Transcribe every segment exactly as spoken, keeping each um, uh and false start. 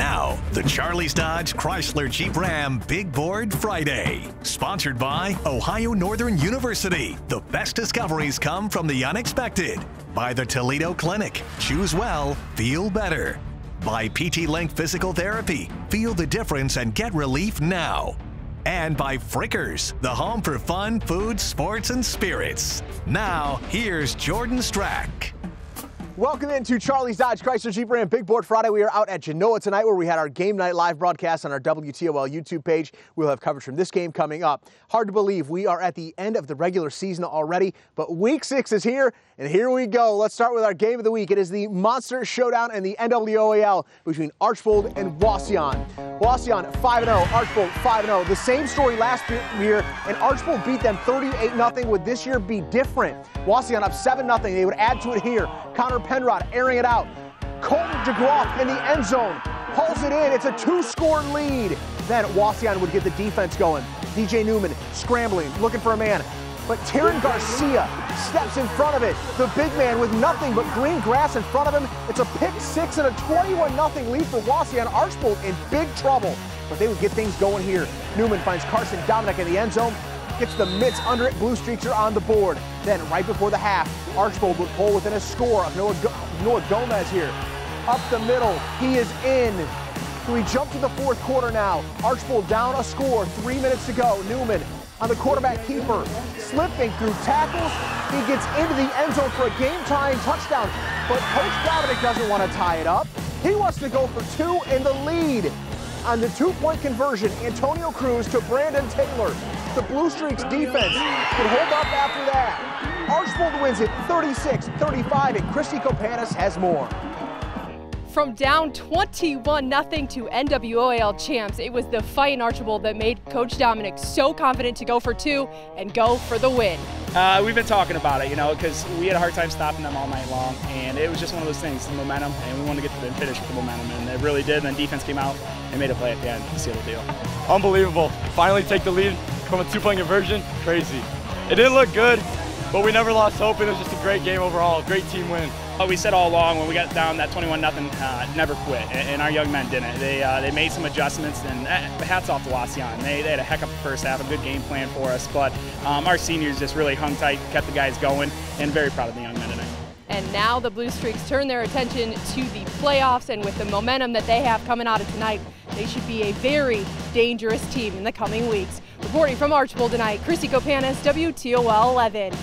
Now, the Charlie's Dodge Chrysler Jeep Ram Big Board Friday. Sponsored by Ohio Northern University. The best discoveries come from the unexpected. By the Toledo Clinic. Choose well, feel better. By P T Link Physical Therapy. Feel the difference and get relief now. And by Frickers, the home for fun, food, sports, and spirits. Now, here's Jordan Strack. Welcome into Charlie's Dodge Chrysler Jeep Ram Big Board Friday. We are out at Genoa tonight where we had our game night live broadcast on our W T O L YouTube page. We'll have coverage from this game coming up. Hard to believe we are at the end of the regular season already, but week six is here, and here we go. Let's start with our game of the week. It is the Monster Showdown in the N W O A L between Archbold and Wauseon. Wauseon five and oh, Archbold five and oh. The same story last year, and Archbold beat them thirty-eight nothing. Would this year be different? Wauseon up seven nothing. They would add to it here. Connor Penrod airing it out. Colton DeGroff in the end zone. Pulls it in. It's a two-score lead. Then Wauseon would get the defense going. D J Newman scrambling, looking for a man. But Taryn Garcia steps in front of it. The big man with nothing but green grass in front of him. It's a pick six and a twenty-one nothing lead for Wauseon. Archbold in big trouble. But they would get things going here. Newman finds Carson Dominic in the end zone. Gets the mitts under it. Blue streaks are on the board. Then, right before the half, Archbold would pull within a score of Noah, Go Noah Gomez here. Up the middle, he is in. So we jump to the fourth quarter now. Archbold down a score, three minutes to go. Newman on the quarterback keeper, slipping through tackles. He gets into the end zone for a game-tying touchdown. But Coach Dominic doesn't want to tie it up. He wants to go for two in the lead. On the two-point conversion, Antonio Cruz to Brandon Taylor. The Blue Streaks defense could hold up after that. Archbold wins it thirty-six thirty-five, and Christy Kopanas has more. From down twenty-one nothing to N W O A L champs, it was the fight in Archbold that made Coach Dominic so confident to go for two and go for the win. Uh, we've been talking about it, you know, because we had a hard time stopping them all night long, and it was just one of those things, the momentum, and we wanted to get to the finish with the momentum, and they really did, and then defense came out and made a play at the end to seal the deal. Unbelievable. Finally take the lead from a two-point conversion, crazy. It didn't look good, but we never lost hope, and it was just a great game overall, great team win. We said all along when we got down that twenty-one nothing, uh, never quit, and our young men didn't. They uh, they made some adjustments, and hats off to Wauseon. They, they had a heck of a first half, a good game plan for us, but um, our seniors just really hung tight, kept the guys going, and very proud of the young men tonight. And now the Blue Streaks turn their attention to the playoffs, and with the momentum that they have coming out of tonight, they should be a very dangerous team in the coming weeks. Reporting from Archbold tonight, Christy Kopanas, W T O L eleven.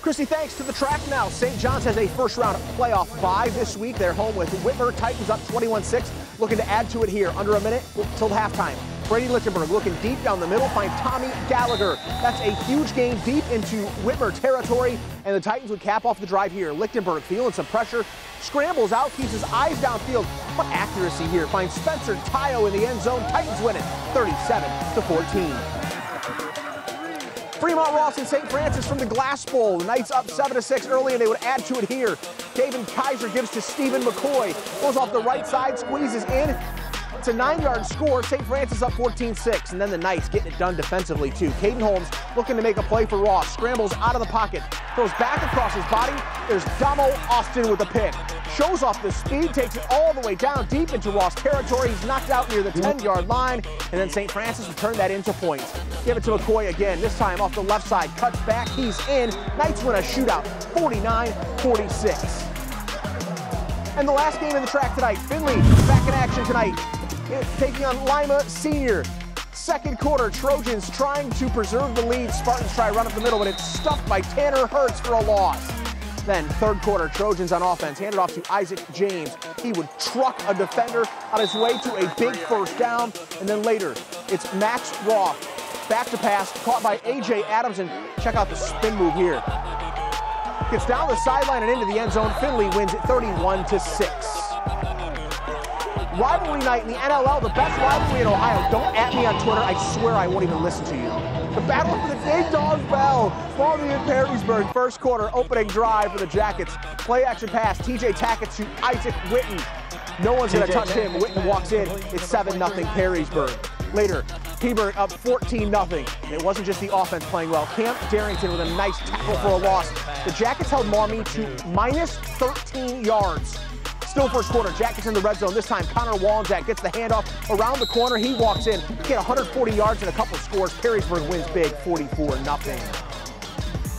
Christy, thanks. To the track now. Saint John's has a first-round playoff bye this week. They're home with Whitmer. Titans up twenty-one six, looking to add to it here. Under a minute till halftime. Brady Lichtenberg looking deep down the middle, finds Tommy Gallagher. That's a huge gain deep into Whitmer territory, and the Titans would cap off the drive here. Lichtenberg feeling some pressure, scrambles out, keeps his eyes downfield. What accuracy here. Finds Spencer Tayo in the end zone. Titans win it thirty-seven to fourteen. Fremont Ross and Saint Francis from the Glass Bowl. Knights up seven to six early, and they would add to it here. David Kaiser gives to Stephen McCoy. Goes off the right side, squeezes in. It's a nine-yard score. Saint Francis up fourteen six, and then the Knights getting it done defensively, too. Caden Holmes looking to make a play for Ross. Scrambles out of the pocket. Throws back across his body. There's Damo Austin with a pick. Shows off the speed, takes it all the way down deep into Ross territory. He's knocked out near the ten-yard line, and then Saint Francis will turn that into points. Give it to McCoy again, this time off the left side. Cuts back, he's in. Knights win a shootout, forty-nine forty-six. And the last game in the track tonight, Finley back in action tonight. Taking on Lima Senior. Second quarter, Trojans trying to preserve the lead. Spartans try run up the middle, but it's stuffed by Tanner Hertz for a loss. Then third quarter, Trojans on offense, handed off to Isaac James. He would truck a defender on his way to a big first down. And then later, it's Max Roth. Back to pass, caught by A J Adams, and check out the spin move here. Gets down the sideline and into the end zone. Finley wins it thirty-one to six. Rivalry night in the N L L, the best rivalry in Ohio. Don't at me on Twitter, I swear I won't even listen to you. The battle for the Big Dog Bell. Maumee and Perrysburg, first quarter, opening drive for the Jackets. Play action pass, T J Tackett to Isaac Witten. No one's gonna touch him. Witten walks in, it's seven nothing Perrysburg. Later, Perrysburg up fourteen nothing. It wasn't just the offense playing well. Camp Darrington with a nice tackle for a loss. The Jackets held Maumee to minus thirteen yards. Still first quarter, Jackets in the red zone. This time Connor Waljak gets the handoff around the corner. He walks in. He had one hundred forty yards and a couple scores. Perrysburg wins big, forty-four nothing.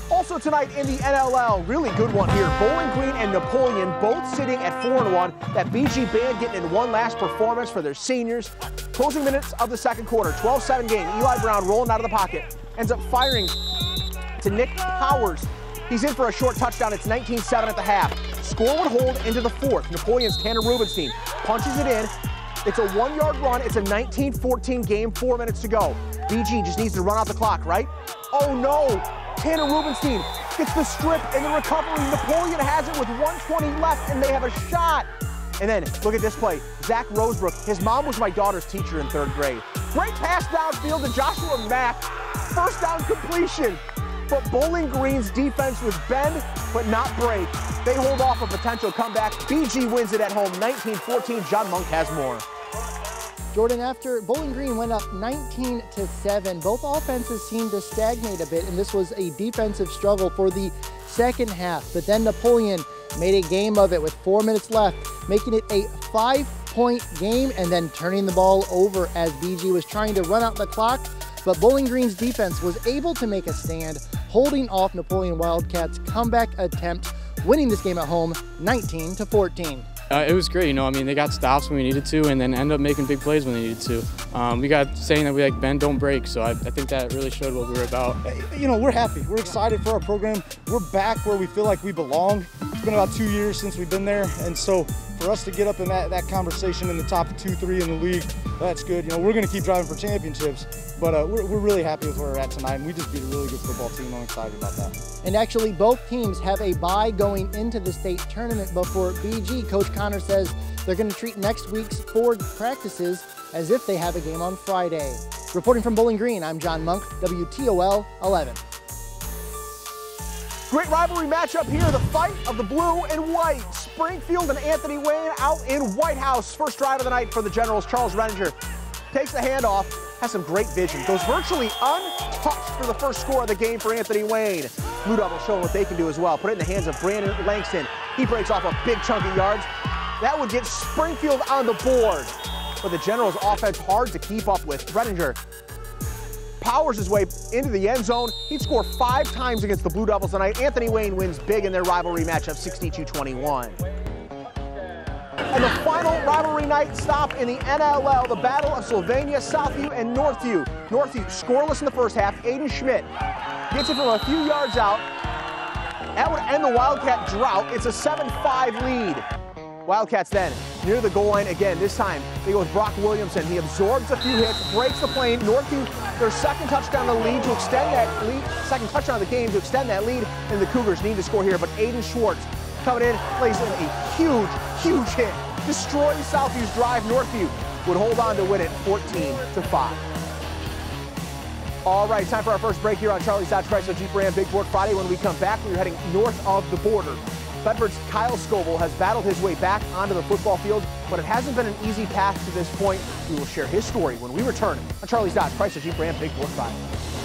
Also tonight in the N L L, really good one here. Bowling Green and Napoleon both sitting at four and one. That B G band getting in one last performance for their seniors. Closing minutes of the second quarter, twelve seven game. Eli Brown rolling out of the pocket. Ends up firing to Nick Powers. He's in for a short touchdown. It's nineteen seven at the half. Score would hold into the fourth. Napoleon's Tanner Rubenstein punches it in. It's a one-yard run. It's a nineteen fourteen game, four minutes to go. B G just needs to run out the clock, right? Oh, no. Tanner Rubenstein gets the strip and the recovery. Napoleon has it with one twenty left, and they have a shot. And then, look at this play. Zach Rosebrook, his mom was my daughter's teacher in third grade. Great pass downfield to Joshua Mack. First down completion. But Bowling Green's defense was bend, but not break. They hold off a potential comeback. B G wins it at home, nineteen fourteen. John Monk has more. Jordan, after Bowling Green went up nineteen to seven, both offenses seemed to stagnate a bit, and this was a defensive struggle for the second half. But then Napoleon made a game of it with four minutes left, making it a five-point game and then turning the ball over as B G was trying to run out the clock. But Bowling Green's defense was able to make a stand, holding off Napoleon Wildcats' comeback attempt, winning this game at home nineteen to fourteen. Uh, it was great, you know, I mean, they got stops when we needed to and then end up making big plays when they needed to. Um, we got saying that we like bend, don't break, so I, I think that really showed what we were about. You know, we're happy. We're excited for our program. We're back where we feel like we belong. It's been about two years since we've been there, and so for us to get up in that, that conversation in the top two, three in the league, that's good. You know, we're going to keep driving for championships, but uh, we're, we're really happy with where we're at tonight, and we just beat a really good football team. I'm excited about that. And actually, both teams have a bye going into the state tournament, but for B G, Coach Connor says they're going to treat next week's four practices as if they have a game on Friday. Reporting from Bowling Green, I'm John Monk, W T O L eleven. Great rivalry matchup here, the fight of the blue and white. Springfield and Anthony Wayne out in White House. First drive of the night for the Generals. Charles Renninger takes the handoff, has some great vision, goes virtually untouched for the first score of the game for Anthony Wayne. Blue Devils showing what they can do as well. Put it in the hands of Brandon Langston. He breaks off a big chunk of yards. That would get Springfield on the board. But the Generals' offense hard to keep up with. Renninger powers his way into the end zone. He'd score five times against the Blue Devils tonight. Anthony Wayne wins big in their rivalry matchup, sixty-two twenty-one. And the final rivalry night stop in the N L L, the battle of Sylvania, Southview, and Northview. Northview scoreless in the first half. Aiden Schmidt gets it from a few yards out. That would end the Wildcat drought. It's a seven five lead. Wildcats then near the goal line again. This time they go with Brock Williamson. He absorbs a few hits, breaks the plane. Northview, their second touchdown of the lead to extend that lead, second touchdown of the game to extend that lead, and the Cougars need to score here. But Aiden Schwartz coming in, plays in a huge, huge hit. Destroys Southview's drive. Northview would hold on to win it fourteen to five. All right, time for our first break here on Charlie's Dodge Chrysler Jeep Ram Big Board Friday. When we come back, we're heading north of the border. Bedford's Kyle Scoville has battled his way back onto the football field, but it hasn't been an easy path to this point. We will share his story when we return on Charlie's Dodge Chrysler Jeep Ram Big Board Friday.